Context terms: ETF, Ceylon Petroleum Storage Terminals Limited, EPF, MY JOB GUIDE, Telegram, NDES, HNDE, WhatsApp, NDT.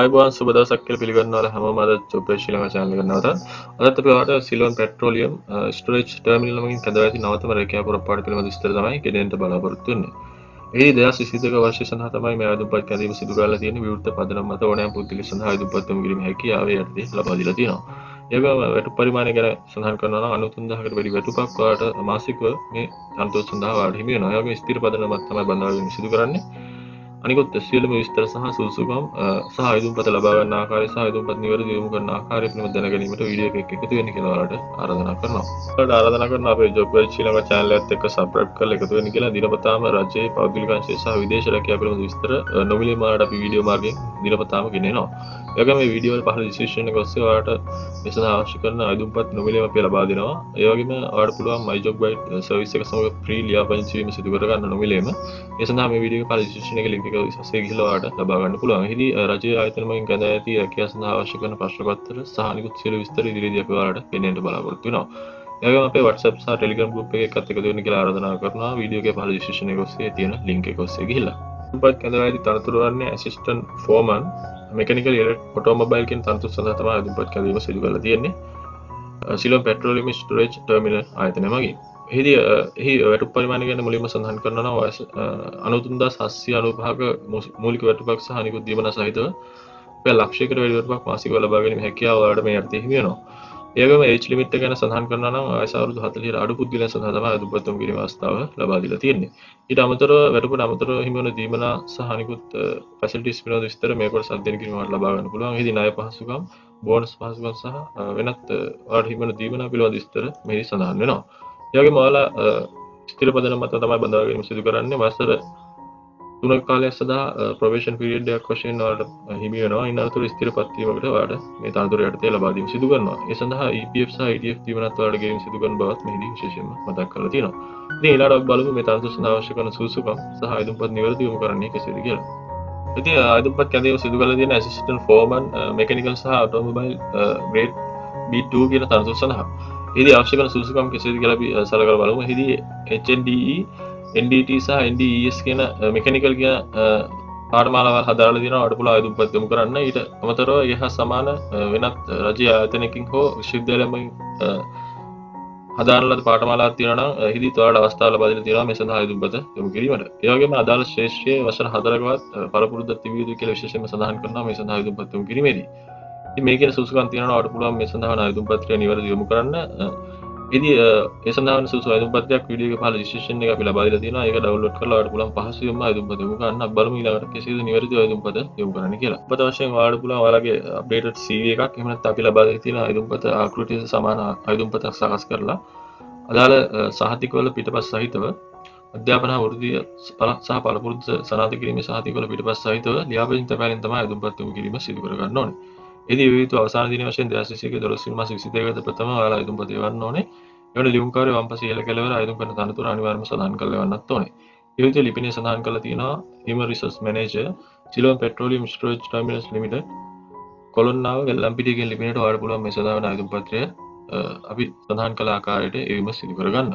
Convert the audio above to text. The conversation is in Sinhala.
අයබෝවන් සුබ දවසක් කියලා පිළිගන්නවා හැමෝම අද job bay Sri Lanka channel එක නවතත් අදත් අපි ඔයාලට සිලෝන් පෙට්‍රෝලියම් ස්ටෝරේජ් ටර්මිනල් වලින් කැඳවා ඇති නවතම රැකියාව පුරපාඩු පිළිබඳ විස්තර තමයි ගෙනෙන්න බලාපොරොත්තු වෙන්නේ. ඒ 2022 වර්ෂය සඳහා තමයි මේ ආයුධපත් කැඳීම සිදු කරලා තියෙන්නේ. විවෘත පදනම් මත ඕනෑම පුද්ගලයෙකු සඳහා ආයුධපත්ම කිරීමේ හැකියාව යටතේ ලබා දීලා තියෙනවා. ඒ වගේම වැටුප් පරිමාණය ගැන සඳහන් කරනවා නම් 93000කට වැඩි වැටුපක් ඔයාලට මාසිකව මේ තනතුරු සඳහා ඔයාලට හිමි වෙනවා. ඒ වගේම ස්ථිර පදනමක් තමයි බඳවාගෙන සිදු කරන්නේ. අනිකුත් සියලුම විස්තර සහ සුසුකම් සහ ආයුධපත් ලබා ගන්න ආකාරය සහ ආයුධපත් නිවැරදිව යොමු කරන ආකාරය පිළිබඳව දැනගැනීමට වීඩියෝ එකක් එකතු වෙන්න කියලා ඔයාලට ආරාධනා කරනවා. ඔයාලට ආරාධනා කරන අපේ job bay Sri Lanka channel එකත් එක්ක subscribe කරලා එකතු වෙන්න කියලා දිනපතාම රජයේ පෞද්ගලික අංශය සහ විදේශ රැකියාව පිළිබඳ විස්තර නොමිලේ මාර්ගයට අපි වීඩියෝ මාර්ගයෙන් දිනපතාම ගෙනෙනවා. ඒ වගේම මේ වීඩියෝ වල පහළ description එක ඔස්සේ ඔයාලට මෙතන අවශ්‍ය කරන ආයුධපත් නොමිලේම අපි ලබා දෙනවා. ඒ වගේම ඔයාලට පුළුවන් my job guide service එක සමග free ලියාපදිංචි වීම සිදු කර ගන්න නොමිලේම. ඒ සඳහා මේ වීඩියෝ එකේ description එකේ link සසේ ගිහිලවට ලබා ගන්න පුළුවන්. එහිදී රජයේ ආයතන වලින් ගඳ ඇති රැකියාව සඳහා අවශ්‍ය කරන ප්‍රශ්න පත්‍ර සහ අනිකුත් සියලු විස්තර ඉදිරියේදී අපි ඔයාලට පෙන්වන්න බලාපොරොත්තු වෙනවා. ඒ වගේම අපේ WhatsApp සහ Telegram group එකේ එකත් එකතු වෙන්න කියලා ආරාධනා කරනවා. වීඩියෝ එකේ පහළ description එකේ ඔස්සේ තියෙන link එක ඔස්සේ ගිහිල්ලා. උපත් කඳවැඩි තනතුරු වන්නේ assistant foreman mechanical automobile කියන තනතුරු සඳහා තමයි උපත් කඳවීම සිදු කරලා තියෙන්නේ. සිලෝන් petroleum storage terminal ආයතනය මගින්. එහි වැටුප් පරිමාණය ගැන මුලින්ම සඳහන් කරනවා නම් වයස 93795ක මූලික වැටුපක් සහ අනිකුත් දීමන සහිතව පැය ලක්ෂයකට වැඩි වැටුපක් මාසිකව ලබා ගැනීම හැකියාව ඔයාලට මේ යටතේ හිමි වෙනවා. ඒ වගේම age limit එක ගැන සඳහන් කරනවා නම් වයස අවුරුදු 40ට අඩු පුද්ගලයන් සඳහා තමයි අදුපත්තුම් කිරීමේ අවස්ථාව ලබා දීලා තියෙන්නේ. ඊට අමතරව වැටුපට අමතරව හිමි වෙන දීමන සහ අනිකුත් facilities පිළිබඳ විස්තර මේ කොටස අධ්‍යයනය කිරීමකට ලබා ගන්න පුළුවන්. එහිදී ණය පහසුකම්, bonus පහසුකම් සහ වෙනත් ඔයාලට හිමි වෙන දීමන පිළිබඳ විස්තර මෙහි සඳහන් වෙනවා. එයාගේ මාලා ස්ථිර පදනම මත තමයි බඳවා ගැනීම සිදු කරන්නේ. වසර 3ක කාලයක් සඳහා ප්‍රොබේෂන් පීරියඩ් එකක් වශයෙන් ඔයාලට හිමි වෙනවා. ඉන් අනතුරු ස්ථිරපත් වීමකට ඔයාලට මේ තනතුර යටතේ ලබා දීම සිදු කරනවා. ඒ සඳහා EPF සහ ETF දීවනත් ඔයාලට ගැනීම සිදු කරන බවත් මෙහිදී විශේෂයෙන්ම මතක් කරලා තියෙනවා. ඉතින් ඊළඟට බලමු මේ තනතුර සඳහා අවශ්‍ය කරන සුසුකම් සහ ආයුධපත් නිවැරදිව යොමු කරන්නේ කෙසේද කියලා. ඉතින් ආයුධපත් කැඳවීම සිදු කරලා තියෙන ඇසිස්ටන්ට් ෆෝමන් මෙකැනිකල් සහ ඔටෝමොබයිල් ග්‍රේඩ් B2 කියන තනතුර සඳහා එහිදී අවශ්‍ය කරන සුසුකම් කෙසේද කියලා අපි සලකලා බලමු. එහිදී HNDE NDT සහ NDES කියන මෙකැනිකල් කියන පාඨමාලාවල් හදාලා දෙනවා. ඔයාලට පුළුවන් ආයුධපත් යොමු කරන්න. ඊට අමතරව ඒ හා සමාන වෙනත් රජයේ ආයතනයකින් හෝ විශ්වවිද්‍යාලයකින් හදාරලා පාඨමාලාවක් තියෙනවා නම් එහිදී ඔයාලට අවස්ථාව ලබා දෙන්න තියෙනවා මේ සඳහා ආයුධපත් යොමු කිරීමට. ඒ වගේම අදාළ ශ්‍රේෂ්ඨයේ වසර 4කවත් පරපුරුද්දක් තිබිය යුතුයි කියලා විශේෂයෙන්ම සඳහන් කරනවා මේ සඳහා ආයුධපත් යොමු කිරීමේදී. මේ කියන සුසුකම් තියෙනවා. ඔයාලට පුළුවන් මේ සඳහා ආයුධ පත්‍රය නිවැරදිව යොමු කරන්න. ඉතින් ඒ සඳහා සුසුකම් ආයුධ පත්‍රයක් වීඩියෝ එකේ පහළ description එකේ අපි ලබා දීලා තියෙනවා. ඒක ඩවුන්ලෝඩ් කරලා ඔයාලට පුළුවන් පහසුවෙන්ම ආයුධ පත්‍රය යොමු කරන්න. බලමු ඊළඟට කෙසේද නිවැරදිව ආයුධ පත්‍රය යොමු කරන්න කියලා. ඔබට අවශ්‍යම ඔයාලට පුළුවන් ඔයාලගේ අප්ඩේටඩ් CV එකක් එහෙම නැත්නම් අපි ලබා දීලා තියෙන ආයුධ පත්‍ර ආකෘතියට සමාන ආයුධ පත්‍රයක් සකස් කරලා අදාළ සහතිකවල පිටපත් සහිතව අධ්‍යාපන වෘත්තිය සහ පළපුරුදු සනාථ කිරීමේ සහතිකවල පිටපත් සහිතව ලියාපදිංචි පැලෙන් තමයි ආයුධ පත්‍රය යොමු කිරීම සිදු කර ගන්න ඕනේ. එදී විවිධ අවසාන දින වශයෙන් 2021 මාස 22 වෙනිදා ප්‍රථම ඔයාලා ආයුධ පත්‍රය එවන්න ඕනේ. එවන ලියුම්කාරය වම්පස ඉහළ කෙළවර ආයුධ කරන තනතුර අනිවාර්යයෙන්ම සඳහන් කරලා එවන්නත් ඕනේ. ඒ විදිහට ලිපිනේ සඳහන් කරලා තියෙනවා Human Resource Manager Ceylon Petroleum Storage Terminals Limited කොලොන්නාව වෙල්ලම්පිටිය කියන ලිපිනේට ඔයාලා පුළුවන් මේ සඳහන් ආයුධ පත්‍රය අපි සඳහන් කළ ආකාරයට එවීම සිදු කරගන්න.